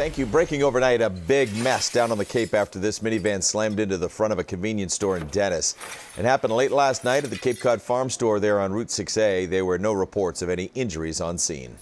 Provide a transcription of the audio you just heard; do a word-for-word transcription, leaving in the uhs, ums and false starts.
Thank you. Breaking overnight, a big mess down on the Cape after this minivan slammed into the front of a convenience store in Dennis. It happened late last night at the Cape Cod farm store there on Route six A. There were no reports of any injuries on scene.